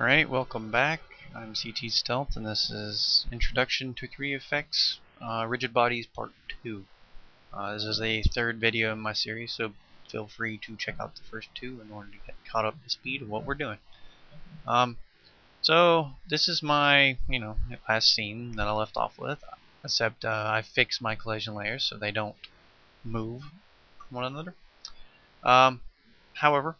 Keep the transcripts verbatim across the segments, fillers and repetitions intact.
Alright, welcome back. I'm C T Stealth, and this is Introduction to three Effects, uh, Rigid Bodies Part two. Uh, this is the third video in my series, so feel free to check out the first two in order to get caught up to speed of what we're doing. Um, so, this is my, you know, last scene that I left off with, except uh, I fixed my collision layers so they don't move from one another. Um, however,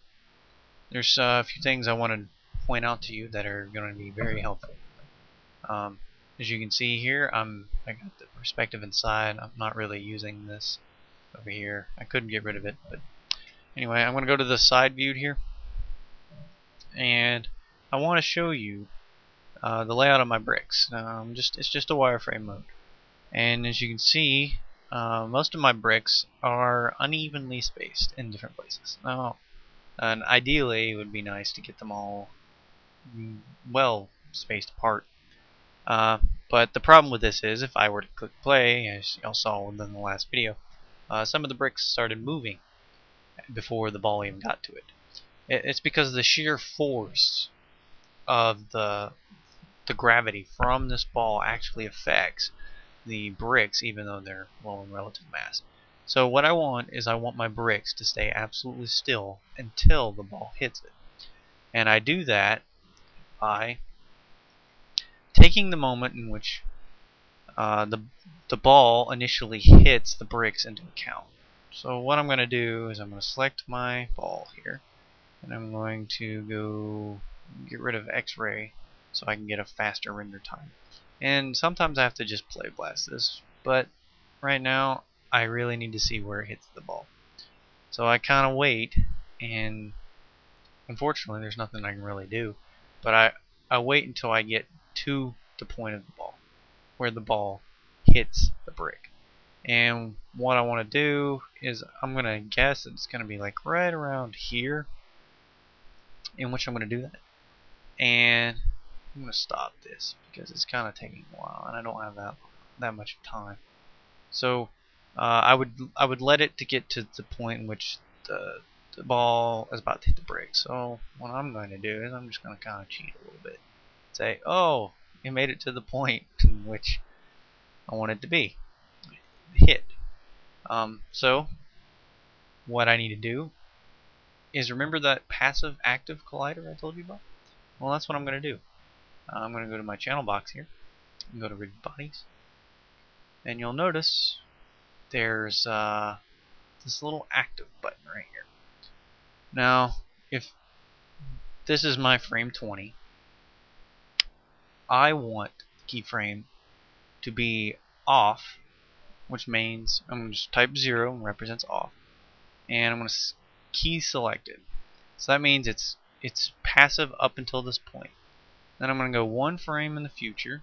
there's uh, a few things I want to point out to you that are going to be very helpful. Um, as you can see here, I'm I got the perspective inside. I'm not really using this over here. I couldn't get rid of it, but anyway, I'm going to go to the side view here, and I want to show you uh, the layout of my bricks. Um, just it's just a wireframe mode, and as you can see, uh, most of my bricks are unevenly spaced in different places. Now, and ideally, it would be nice to get them all well spaced apart, uh, but the problem with this is if I were to click play, as y'all saw in the last video, uh, some of the bricks started moving before the ball even got to it. It's because of the sheer force of the the gravity from this ball actually affects the bricks, even though they're low in relative mass. So what I want is I want my bricks to stay absolutely still until the ball hits it. And I do that by taking the moment in which uh, the, the ball initially hits the bricks into account. So what I'm going to do is I'm going to select my ball here, and I'm going to go get rid of X-ray so I can get a faster render time. And sometimes I have to just play blast this, but right now I really need to see where it hits the ball. So I kind of wait, and unfortunately there's nothing I can really do, but I, I wait until I get to the point of the ball, where the ball hits the brick. And what I want to do is I'm going to guess it's going to be like right around here, in which I'm going to do that. And I'm going to stop this because it's kind of taking a while and I don't have that, that much time. So Uh, I would I would let it to get to the point in which the, the ball is about to hit the brick. So what I'm going to do is I'm just going to kind of cheat a little bit. Say, oh, it made it to the point in which I want it to be hit. Um, so what I need to do is remember that passive-active collider I told you about. Well, that's what I'm going to do. Uh, I'm going to go to my channel box here, and go to Rigid Bodies, and you'll notice there's uh, this little active button right here. Now, if this is my frame twenty, I want the keyframe to be off, which means I'm going to just type zero and represents off, and I'm going to key selected. So that means it's it's passive up until this point. Then I'm going to go one frame in the future,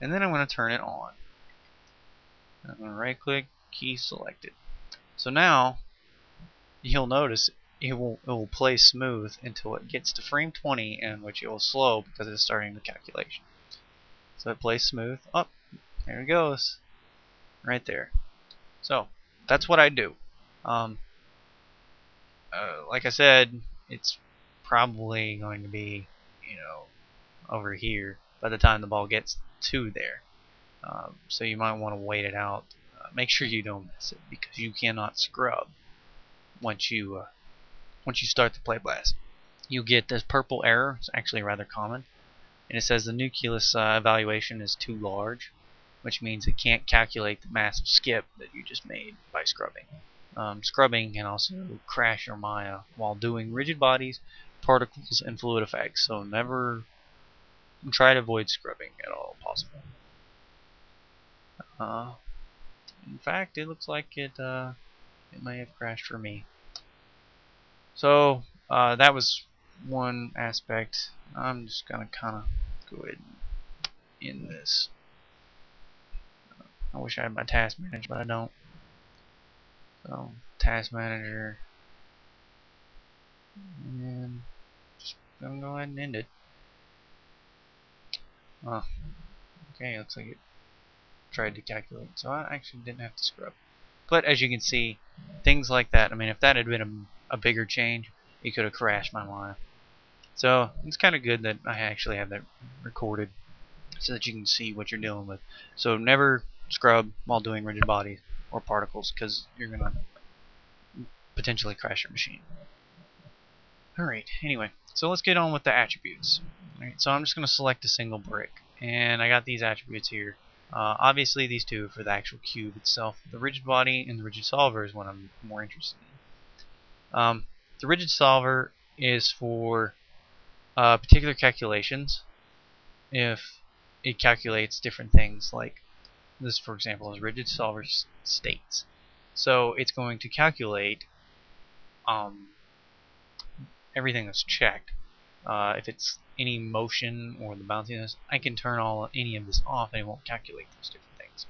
and then I'm going to turn it on. I'm going to right click, key selected. So now you'll notice it will, it will play smooth until it gets to frame twenty, in which it will slow because it's starting the calculation. So it plays smooth. Up, oh, there it goes. Right there. So that's what I do. Um, uh, like I said, it's probably going to be, you know, over here by the time the ball gets to there. Um, so you might want to wait it out. Uh, make sure you don't miss it because you cannot scrub once you uh, once you start the Play Blast. You get this purple error. It's actually rather common, and it says the nucleus uh, evaluation is too large, which means it can't calculate the massive skip that you just made by scrubbing. Um, scrubbing can also crash your Maya while doing rigid bodies, particles, and fluid effects. So never try to avoid scrubbing at all possible. Uh, in fact, it looks like it uh, it may have crashed for me. So uh, that was one aspect. I'm just gonna kind of go ahead and end this. Uh, I wish I had my task manager, but I don't. So task manager, and just gonna go ahead and end it. Uh, okay, looks like it tried to calculate, so I actually didn't have to scrub. But as you can see, things like that, I mean, if that had been a, a bigger change, it could have crashed my line. So it's kind of good that I actually have that recorded so that you can see what you're dealing with. So never scrub while doing rigid bodies or particles, because you're going to potentially crash your machine. Alright, anyway, so let's get on with the attributes. Alright, so I'm just going to select a single brick, and I got these attributes here. Uh, obviously these two for the actual cube itself. The rigid body and the rigid solver is what I'm more interested in. Um, the rigid solver is for uh, particular calculations. If it calculates different things, like this, for example, is rigid solver states. So it's going to calculate um, everything that's checked. Uh, if it's any motion or the bounciness, I can turn all any of this off and it won't calculate those different things.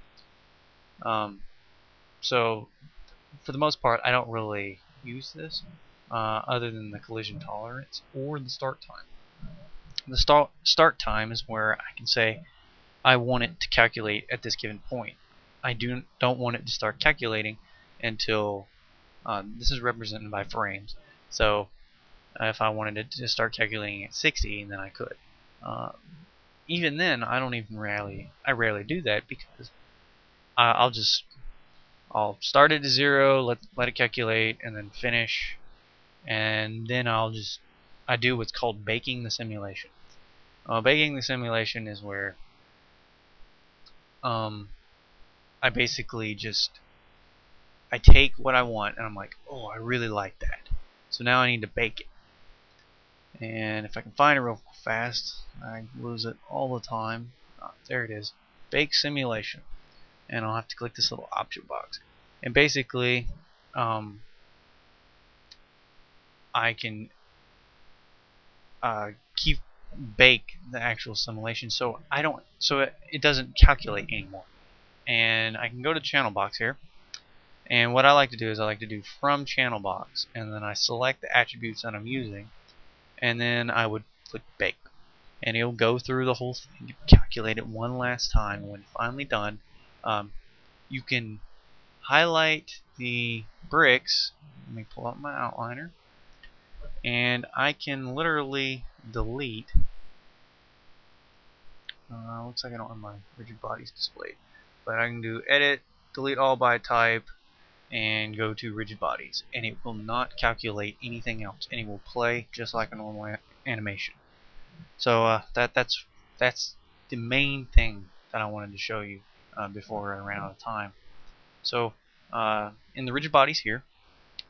Um, so for the most part, I don't really use this uh, other than the collision tolerance or the start time. The start start time is where I can say I want it to calculate at this given point. I do don't want it to start calculating until um, this is represented by frames. So if I wanted it to start calculating at sixty, then I could. Uh, even then, I don't even rarely. I rarely do that, because I, I'll just I'll start it at zero, let let it calculate, and then finish, and then I'll just I do what's called baking the simulation. Uh, baking the simulation is where um, I basically just I take what I want, and I'm like, oh, I really like that, so now I need to bake it. And if I can find it real fast, I lose it all the time. Oh, there it is. Bake simulation. And I'll have to click this little option box. And basically, um, I can uh, keep bake the actual simulation, so I don't, so it, it doesn't calculate anymore. And I can go to channel box here. And what I like to do is I like to do from channel box, and then I select the attributes that I'm using. And then I would click bake, and it'll go through the whole thing, calculate it one last time. When finally done, um, you can highlight the bricks. Let me pull up my outliner, and I can literally delete. Uh, looks like I don't have my rigid bodies displayed, but I can do edit, delete all by type, and go to rigid bodies, and it will not calculate anything else, and it will play just like a normal animation. So uh, that that's that's the main thing that I wanted to show you uh, before I ran out of time. So uh, in the rigid bodies here,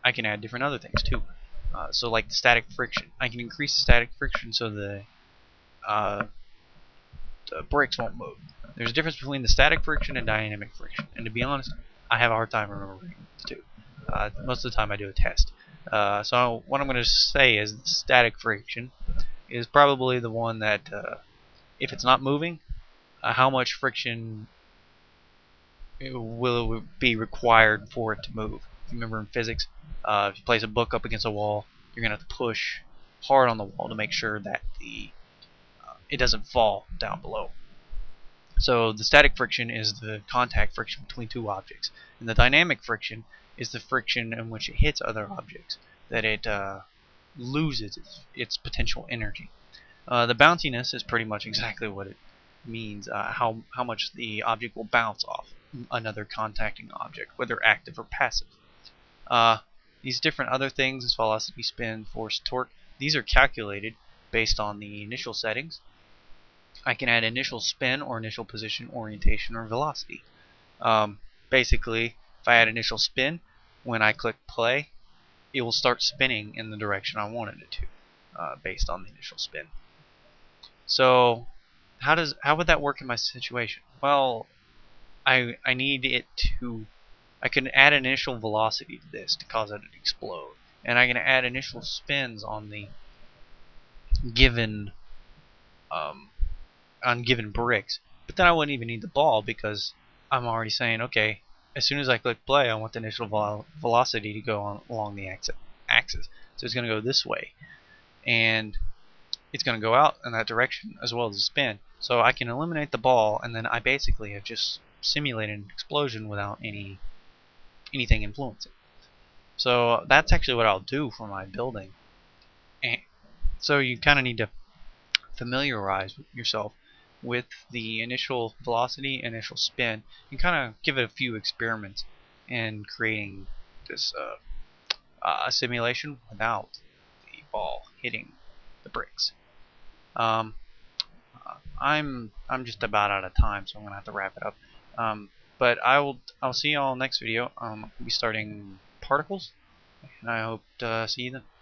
I can add different other things too. Uh, so like the static friction, I can increase the static friction so the, uh, the brakes won't move. There's a difference between the static friction and dynamic friction, and to be honest, I have a hard time remembering the two. Uh, most of the time I do a test. Uh, so what I'm going to say is static friction is probably the one that, uh, if it's not moving, uh, how much friction it will be required for it to move. If you remember in physics, uh, if you place a book up against a wall, you're going to have to push hard on the wall to make sure that the uh, it doesn't fall down below. So the static friction is the contact friction between two objects, and the dynamic friction is the friction in which it hits other objects, that it uh, loses its, its potential energy. Uh, the bounciness is pretty much exactly what it means, uh, how, how much the object will bounce off another contacting object, whether active or passive. Uh, these different other things, as velocity, spin, force, torque, these are calculated based on the initial settings. I can add initial spin or initial position, orientation, or velocity. Um, basically, if I add initial spin, when I click play, it will start spinning in the direction I wanted it to, uh, based on the initial spin. So, how does how would that work in my situation? Well, I I need it to. I can add initial velocity to this to cause it to explode, and I can add initial spins on the given. Um, on given bricks, but then I wouldn't even need the ball, because I'm already saying, okay, as soon as I click play, I want the initial vel velocity to go on along the axis, so it's going to go this way, and it's going to go out in that direction, as well as the spin. So I can eliminate the ball, and then I basically have just simulated an explosion without any anything influencing. So that's actually what I'll do for my building. And So you kind of need to familiarize yourself with the initial velocity, initial spin, and kind of give it a few experiments in creating this uh, uh, simulation without the ball hitting the bricks. Um, I'm I'm just about out of time, so I'm gonna have to wrap it up. Um, but I will I'll see y'all next video. Um, I'll be starting particles, and I hope to uh, see you then.